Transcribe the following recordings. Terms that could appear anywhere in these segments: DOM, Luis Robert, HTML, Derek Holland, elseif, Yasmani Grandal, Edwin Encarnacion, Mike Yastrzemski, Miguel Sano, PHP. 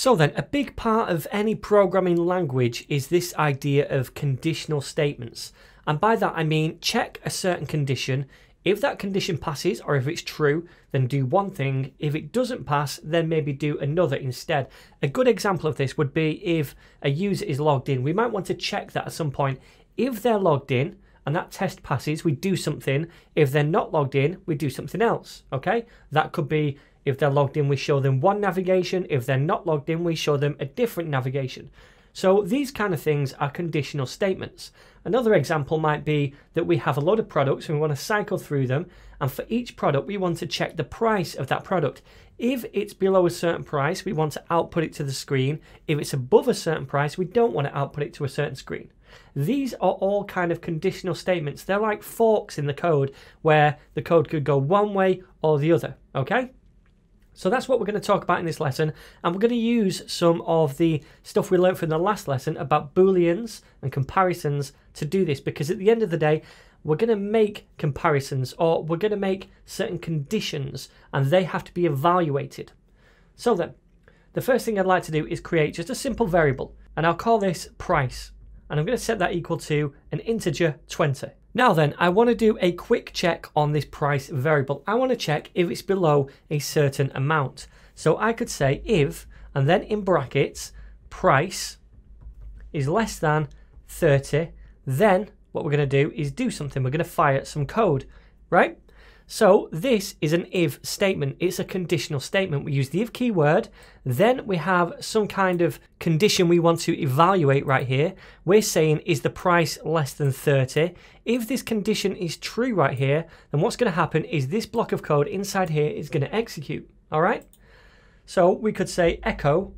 So then, a big part of any programming language is this idea of conditional statements. And by that I mean check a certain condition. If that condition passes, or if it's true, then do one thing. If it doesn't pass, then maybe do another instead. A good example of this would be if a user is logged in. We might want to check that at some point. If they're logged in and that test passes, we do something. If they're not logged in, we do something else. Okay? That could be, if they're logged in, we show them one navigation. If they're not logged in, we show them a different navigation. So these kind of things are conditional statements. Another example might be that we have a load of products and we want to cycle through them, and for each product we want to check the price of that product. If it's below a certain price, we want to output it to the screen. If it's above a certain price, we don't want to output it to a certain screen. These are all kind of conditional statements. They're like forks in the code where the code could go one way or the other, okay? So that's what we're going to talk about in this lesson, and we're going to use some of the stuff we learned from the last lesson about booleans and comparisons to do this, because at the end of the day we're going to make comparisons, or we're going to make certain conditions, and they have to be evaluated. So then, the first thing I'd like to do is create just a simple variable, and I'll call this price, and I'm going to set that equal to an integer 20. Now then, I want to do a quick check on this price variable. I want to check if it's below a certain amount. So I could say if, and then in brackets, price is less than 30, then what we're going to do is do something. We're going to fire some code, right? So this is an if statement. It's a conditional statement. We use the if keyword, then we have some kind of condition we want to evaluate right here. We're saying, is the price less than 30? If this condition is true right here, then what's going to happen is this block of code inside here is going to execute, all right? So we could say echo,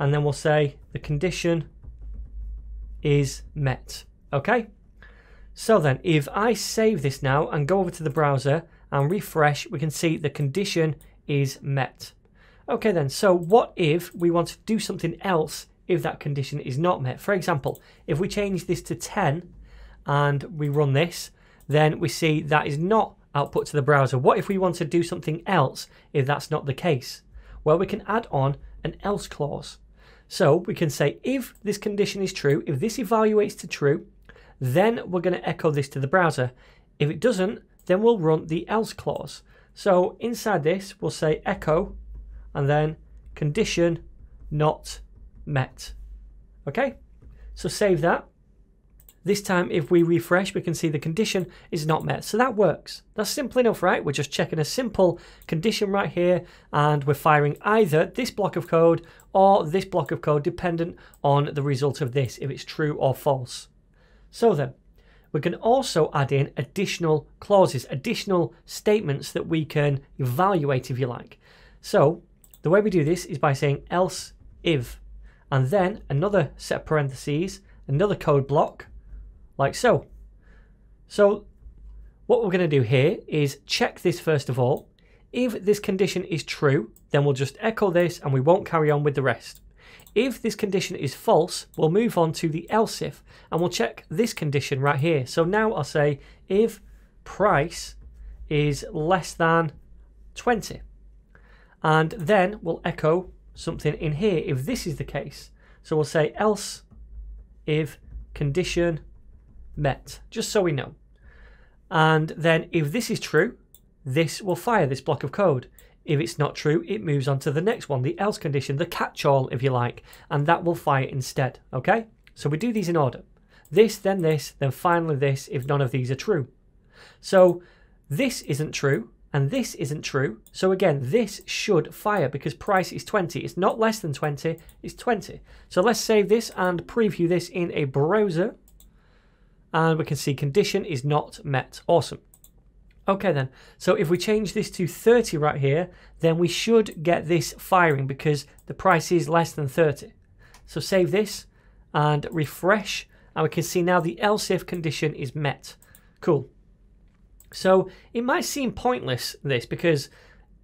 and then we'll say the condition is met, okay? So then, if I save this now and go over to the browser and refresh, we can see the condition is met. Okay then, so what if we want to do something else if that condition is not met? For example, if we change this to 10, and we run this, then we see that is not output to the browser. What if we want to do something else if that's not the case? Well, we can add on an else clause. So we can say if this condition is true, if this evaluates to true, then we're going to echo this to the browser. If it doesn't, then we'll run the else clause. So inside this, we'll say echo, and then condition not met. Okay, so save that. This time, if we refresh, we can see the condition is not met. So that works. That's simple enough, right? We're just checking a simple condition right here, and we're firing either this block of code or this block of code, dependent on the result of this, if it's true or false. So then, we can also add in additional clauses, additional statements that we can evaluate, if you like. So the way we do this is by saying else if, and then another set of parentheses, another code block, like so. So what we're going to do here is check this first of all. If this condition is true, then we'll just echo this and we won't carry on with the rest. If this condition is false, we'll move on to the else if, and we'll check this condition right here. So now I'll say if price is less than 20, and then we'll echo something in here if this is the case. So we'll say else if condition met, just so we know. And then if this is true, this will fire this block of code. If it's not true, it moves on to the next one, the else condition, the catch-all, if you like, and that will fire instead, okay? So we do these in order. This, then finally this, if none of these are true. So this isn't true, and this isn't true. So again, this should fire because price is 20. It's not less than 20, it's 20. So let's save this and preview this in a browser. And we can see condition is not met. Awesome. Okay then, so if we change this to 30 right here, then we should get this firing because the price is less than 30. So save this and refresh, and we can see now the else if condition is met. Cool. So it might seem pointless, this, because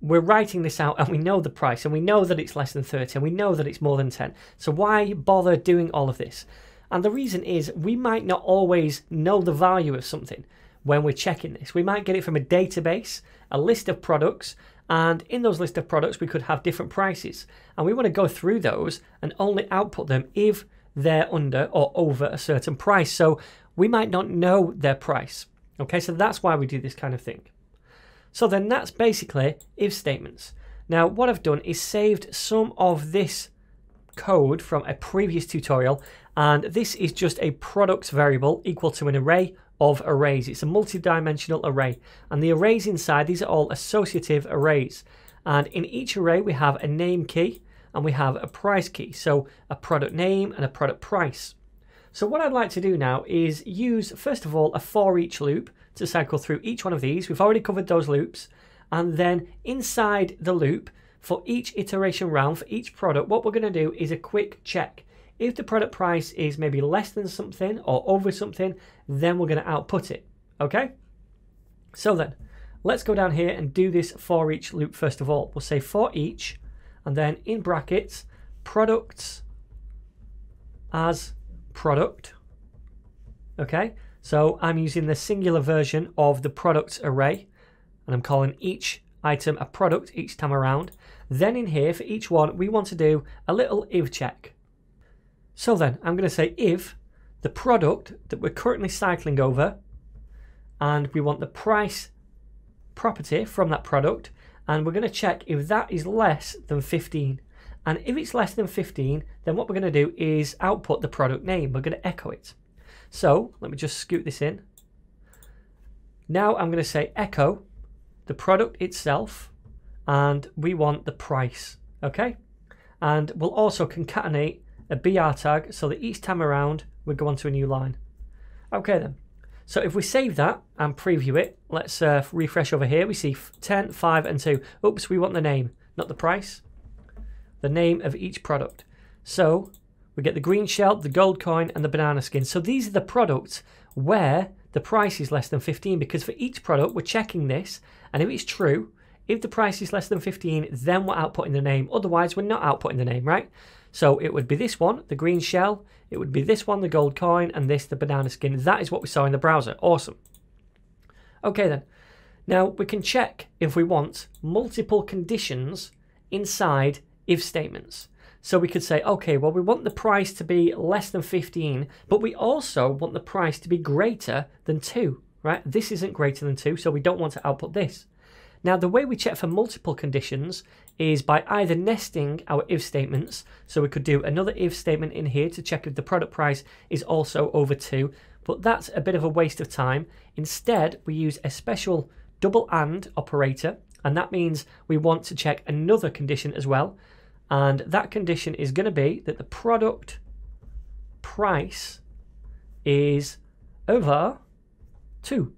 we're writing this out and we know the price and we know that it's less than 30 and we know that it's more than 10. So why bother doing all of this? And the reason is we might not always know the value of something. When we're checking this, we might get it from a database, a list of products, And in those list of products, we could have different prices. And we want to go through those and only output them if they're under or over a certain price. So we might not know their price. Okay, so that's why we do this kind of thing. So then that's basically if statements. Now what I've done is saved some of this code from a previous tutorial, and this is just a products variable equal to an array of arrays. It's a multi-dimensional array, and the arrays inside, these are all associative arrays, and in each array we have a name key and we have a price key, so a product name and a product price. So what I'd like to do now is use, first of all, a for each loop to cycle through each one of these. We've already covered those loops. And then inside the loop, for each iteration round, for each product, what we're going to do is a quick check. If the product price is maybe less than something or over something, then we're going to output it. Okay? So then, let's go down here and do this for each loop first of all. We'll say for each, and then in brackets, products as product. Okay? So I'm using the singular version of the products array, and I'm calling each item a product each time around. Then in here, for each one, we want to do a little if check. So then I'm going to say if the product that we're currently cycling over, and we want the price property from that product, and we're going to check if that is less than 15. And if it's less than 15, then what we're going to do is output the product name. We're going to echo it. So let me just scoot this in. Now I'm going to say echo the product itself, and we want the price, okay? And we'll also concatenate a BR tag so that each time around we go onto a new line. Okay then, so if we save that and preview it, let's refresh over here, we see 10, 5 and 2. Oops, we want the name, not the price, the name of each product. So we get the green shell, the gold coin and the banana skin. So these are the products where the price is less than 15, because for each product we're checking this, and if it's true, if the price is less than 15, then we're outputting the name. Otherwise we're not outputting the name, right? So it would be this one, the green shell, it would be this one, the gold coin, and this, the banana skin. That is what we saw in the browser. Awesome. Okay then, now we can check if we want multiple conditions inside if statements. So we could say, okay, well, we want the price to be less than 15, but we also want the price to be greater than 2, right? This isn't greater than 2, so we don't want to output this. Now, the way we check for multiple conditions is by either nesting our if statements. So we could do another if statement in here to check if the product price is also over 2, but that's a bit of a waste of time. Instead, we use a special double and operator, and that means we want to check another condition as well. And that condition is going to be that the product price is over 2,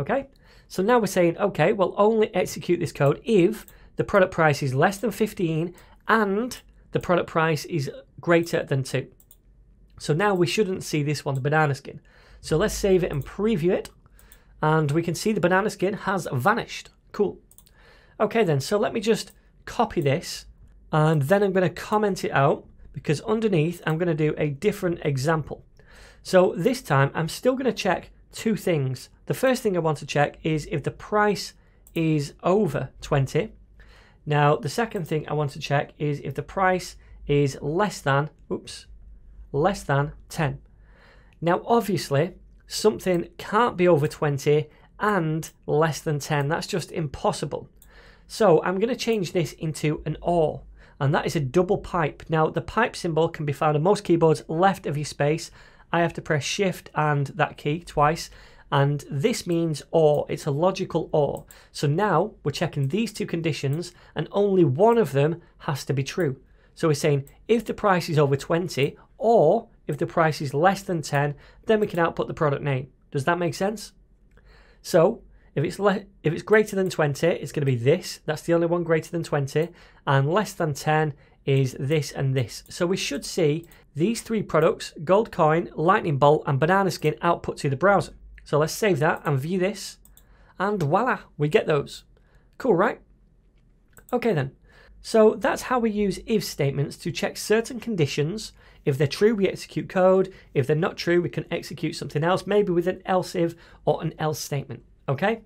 okay? So now we're saying, okay, we'll only execute this code if the product price is less than 15 and the product price is greater than 2. So now we shouldn't see this one, the banana skin. So let's save it and preview it. And we can see the banana skin has vanished. Cool. Okay then, so let me just copy this. And then I'm going to comment it out, because underneath I'm going to do a different example. So this time I'm still going to check two things. The first thing I want to check is if the price is over 20. Now the second thing I want to check is if the price is less than, oops, less than 10. Now obviously something can't be over 20 and less than 10. That's just impossible. So I'm going to change this into an OR. And that is a double pipe. Now the pipe symbol can be found on most keyboards left of your space. I have to press shift and that key twice, and this means OR. It's a logical OR. So now we're checking these two conditions, and only one of them has to be true. So we're saying if the price is over 20 or if the price is less than 10, then we can output the product name. Does that make sense? So if it's greater than 20, it's going to be this. That's the only one greater than 20. And less than 10 is this and this. So we should see these three products, gold coin, lightning bolt, and banana skin, output to the browser. So let's save that and view this. And voila, we get those. Cool, right? Okay then. So that's how we use if statements to check certain conditions. If they're true, we execute code. If they're not true, we can execute something else, maybe with an else if or an else statement. Okay,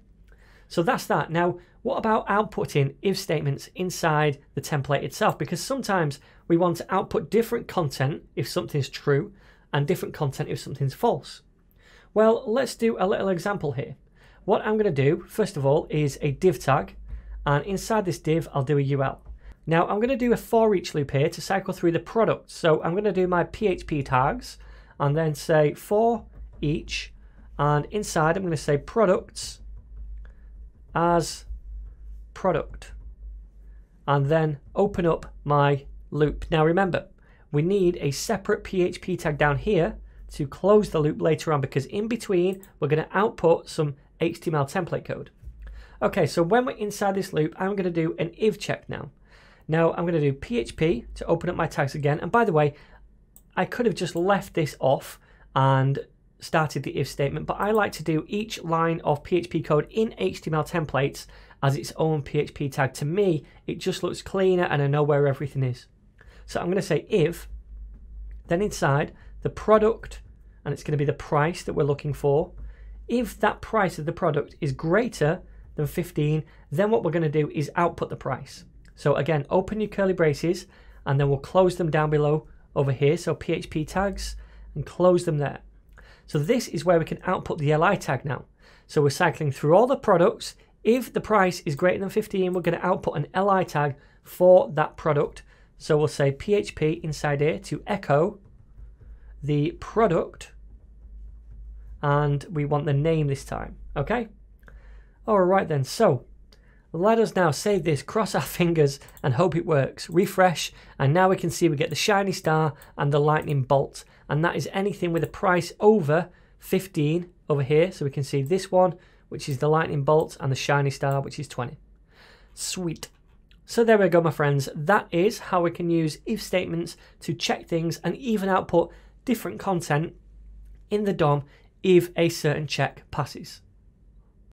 so that's that. Now What about outputting if statements inside the template itself? Because sometimes we want to output different content if something's true and different content if something's false. Well, let's do a little example here. What I'm going to do, first of all, is a div tag, and inside this div, I'll do a UL. Now, I'm going to do a for each loop here to cycle through the product. So I'm going to do my PHP tags and then say for each, and inside I'm going to say products as product, and then open up my loop. Now remember, we need a separate PHP tag down here to close the loop later on, because in between we're going to output some HTML template code. Okay, so when we're inside this loop, I'm going to do an if check now. Now I'm going to do PHP to open up my tags again, and by the way, I could have just left this off and started the if statement, but I like to do each line of PHP code in HTML templates as its own PHP tag. To me, it just looks cleaner and I know where everything is. So I'm going to say if, then inside the product, and it's going to be the price that we're looking for. If that price of the product is greater than 15, then what we're going to do is output the price. So again, open your curly braces, and then we'll close them down below over here. So PHP tags, and close them there. So this is where we can output the li tag now. So we're cycling through all the products. If the price is greater than 15, we're going to output an li tag for that product. So we'll say PHP inside here to echo the product, and we want the name this time. Okay. All right then. So let us now save this, cross our fingers, and hope it works. Refresh, and now we can see we get the shiny star and the lightning bolt. And that is anything with a price over 15 over here. So we can see this one, which is the lightning bolt, and the shiny star, which is 20. Sweet. So there we go, my friends. That is how we can use if statements to check things and even output different content in the DOM if a certain check passes.